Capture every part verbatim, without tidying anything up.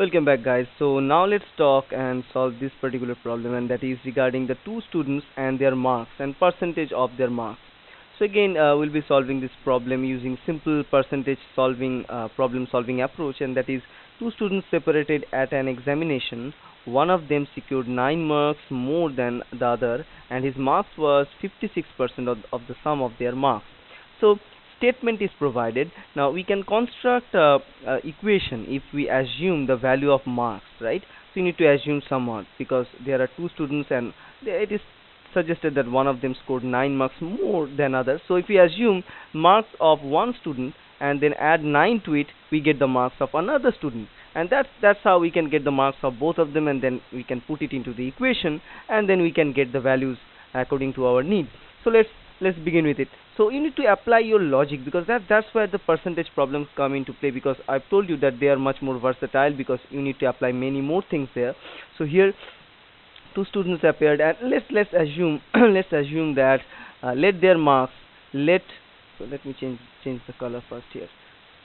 Welcome back, guys. So now let's talk and solve this particular problem, and that is regarding the two students and their marks and percentage of their marks. So again, uh, we'll be solving this problem using simple percentage solving uh, problem solving approach, and that is two students separated at an examination. One of them secured nine marks more than the other, and his marks was fifty-six percent of, of the sum of their marks. So statement is provided. Now we can construct a, a equation if we assume the value of marks, right? So you need to assume some marks because there are two students and it is suggested that one of them scored nine marks more than other. So if we assume marks of one student and then add nine to it, we get the marks of another student, and that's that's how we can get the marks of both of them, and then we can put it into the equation, and then we can get the values according to our need. So let's let's begin with it. So you need to apply your logic, because that that's where the percentage problems come into play, because I've told you that they are much more versatile because you need to apply many more things there. So here two students appeared, and let's let's assume let's assume that uh, let their marks let so let me change change the color first here.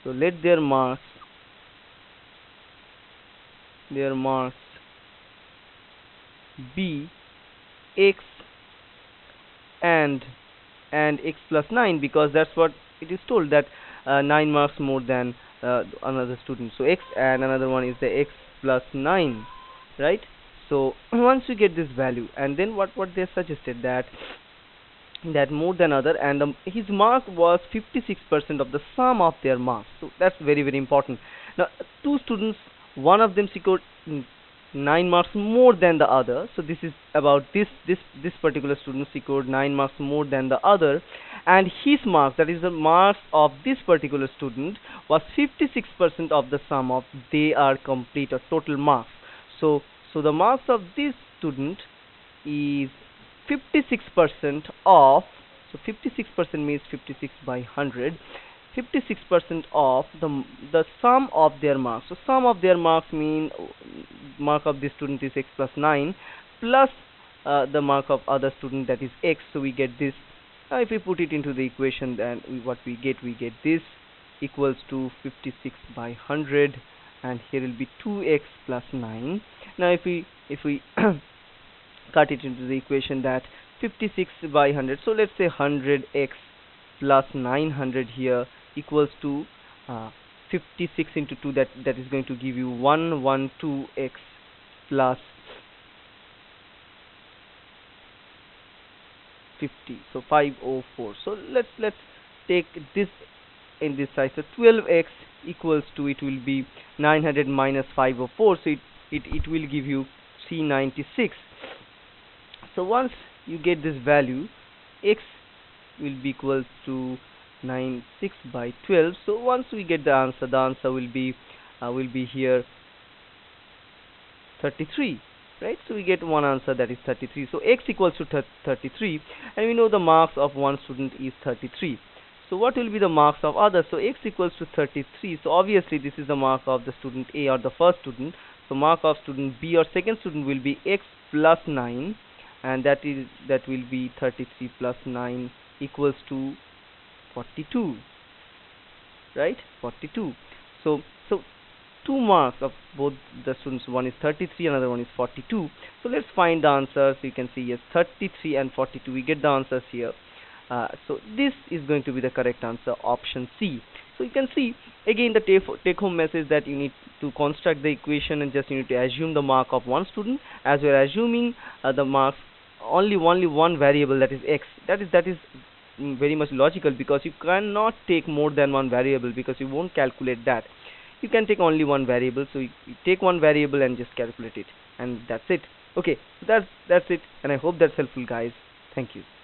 So let their marks their marks be x and and x plus nine, because that's what it is told, that uh, nine marks more than uh, another student. So x and another one is the x plus nine, right? So once you get this value, and then what what they suggested that that more than other, and um, his mark was fifty-six percent of the sum of their marks. So that's very very important. Now two students, one of them secured nine marks more than the other. So this is about this this this particular student secured nine marks more than the other, and his marks, that is the marks of this particular student, was fifty-six percent of the sum of their complete or total marks. So So the marks of this student is fifty-six percent of, so fifty-six percent means fifty-six by one hundred, fifty-six percent of the the sum of their marks. So sum of their marks mean mark of this student is x plus nine plus uh, the mark of other student, that is x. So we get this. Now if we put it into the equation, then we, what we get, we get this equals to fifty-six by one hundred, and here will be two x plus nine. Now if we if we cut it into the equation, that fifty-six by one hundred, so let's say one hundred x plus nine hundred here equals to uh, fifty-six into two, that that is going to give you one hundred twelve x plus fifty, so five hundred four. So let's let's take this in this side, so twelve x equals to, it will be nine hundred minus five hundred four, so it It, it will give you three hundred ninety-six. So once you get this value, x will be equal to ninety-six by twelve. So once we get the answer, the answer will be uh, will be here thirty-three, right? So we get one answer, that is thirty-three. So x equals to thirty-three, and we know the marks of one student is thirty-three. So what will be the marks of others? So x equals to thirty-three. So obviously this is the mark of the student A, or the first student. So mark of student B, or second student, will be x plus nine, and that is that will be thirty-three plus nine equals to forty-two, right? forty-two. So so two marks of both the students, one is thirty-three, another one is forty-two. So let's find the answers. You can see, yes, thirty-three and forty-two. We get the answers here. Uh, so this is going to be the correct answer, option C. So you can see again the take home message, that you need to construct the equation, and just you need to assume the mark of one student, as we are assuming uh, the marks only only one variable, that is x. That is that is mm, very much logical, because you cannot take more than one variable, because you won't calculate that. You can take only one variable, so you, you take one variable and just calculate it, and that's it. Okay, so that's that's it, and I hope that's helpful, guys. Thank you.